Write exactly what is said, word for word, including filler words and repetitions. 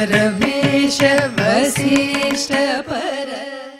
परमेश वसिष्ठ पर